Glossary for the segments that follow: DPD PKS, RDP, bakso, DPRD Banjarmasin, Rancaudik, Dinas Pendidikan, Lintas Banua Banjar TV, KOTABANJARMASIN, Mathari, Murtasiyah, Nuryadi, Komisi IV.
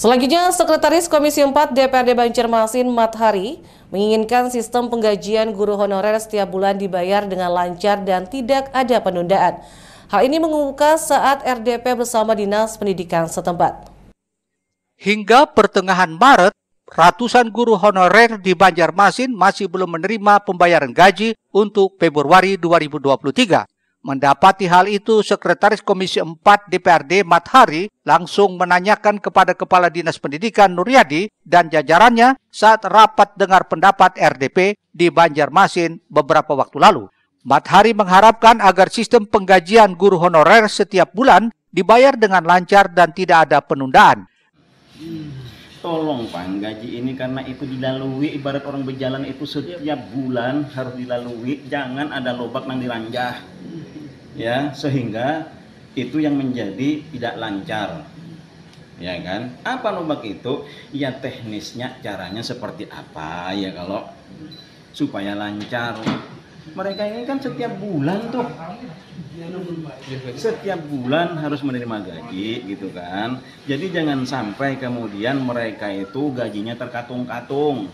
Selanjutnya, Sekretaris Komisi 4 DPRD Banjarmasin, Mathari, menginginkan sistem penggajian guru honorer setiap bulan dibayar dengan lancar dan tidak ada penundaan. Hal ini mengemuka saat RDP bersama Dinas Pendidikan setempat. Hingga pertengahan Maret, ratusan guru honorer di Banjarmasin masih belum menerima pembayaran gaji untuk Februari 2023. Mendapati hal itu, Sekretaris Komisi 4 DPRD Mathari langsung menanyakan kepada Kepala Dinas Pendidikan Nuryadi dan jajarannya saat rapat dengar pendapat RDP di Banjarmasin beberapa waktu lalu. Mathari mengharapkan agar sistem penggajian guru honorer setiap bulan dibayar dengan lancar dan tidak ada penundaan. Tolong Pak, gaji ini karena itu dilalui, ibarat orang berjalan itu setiap bulan harus dilalui, jangan ada lobak yang diranjah, ya, sehingga itu yang menjadi tidak lancar, ya kan? Apa lobak itu? Ya teknisnya, caranya seperti apa, ya, kalau supaya lancar. Mereka ini kan setiap bulan tuh, setiap bulan harus menerima gaji gitu kan. Jadi jangan sampai kemudian mereka itu gajinya terkatung-katung,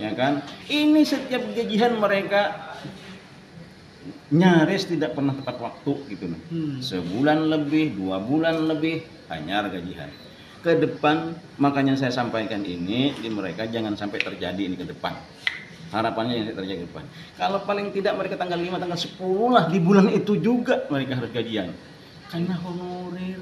ya kan. Ini setiap gajian mereka nyaris tidak pernah tepat waktu gitu loh. Sebulan lebih, 2 bulan lebih, hanya gajian. Ke depan makanya saya sampaikan ini di mereka, jangan sampai terjadi ini ke depan. Harapannya yang terjadi depan. Kalau paling tidak mereka tanggal 5, tanggal 10 lah, di bulan itu juga mereka harus gajian. Karena honorer,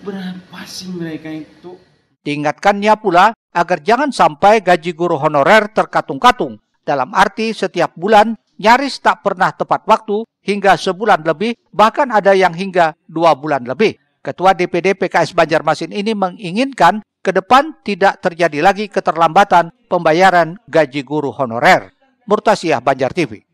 berapa sih mereka itu? Diingatkannya pula agar jangan sampai gaji guru honorer terkatung-katung. Dalam arti setiap bulan nyaris tak pernah tepat waktu, hingga sebulan lebih, bahkan ada yang hingga 2 bulan lebih. Ketua DPD PKS Banjarmasin ini menginginkan ke depan tidak terjadi lagi keterlambatan pembayaran gaji guru honorer. Murtasiyah, Banjar TV.